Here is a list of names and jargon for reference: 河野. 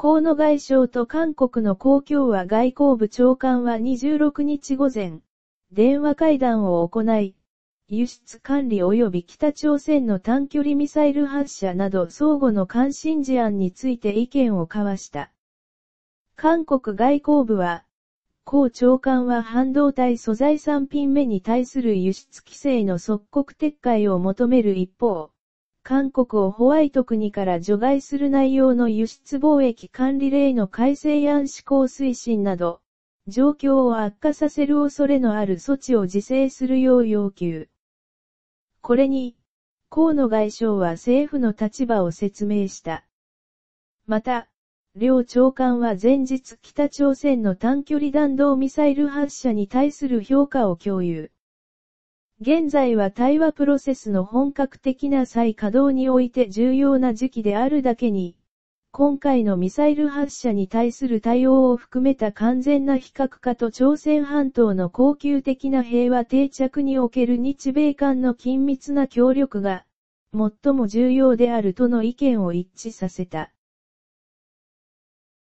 河野外相と韓国の公共は外交部長官は26日午前、電話会談を行い、輸出管理及び北朝鮮の短距離ミサイル発射など相互の関心事案について意見を交わした。韓国外交部は、公長官は半導体素材3品目に対する輸出規制の即刻撤回を求める一方、韓国をホワイト国から除外する内容の輸出貿易管理令の改正案施行推進など、状況を悪化させる恐れのある措置を自制するよう要求。これに、河野外相は政府の立場を説明した。また、両長官は前日北朝鮮の短距離弾道ミサイル発射に対する評価を共有。現在は対話プロセスの本格的な再稼働において重要な時期であるだけに、今回のミサイル発射に対する対応を含めた完全な非核化と朝鮮半島の恒久的な平和定着における日米間の緊密な協力が、最も重要であるとの意見を一致させた。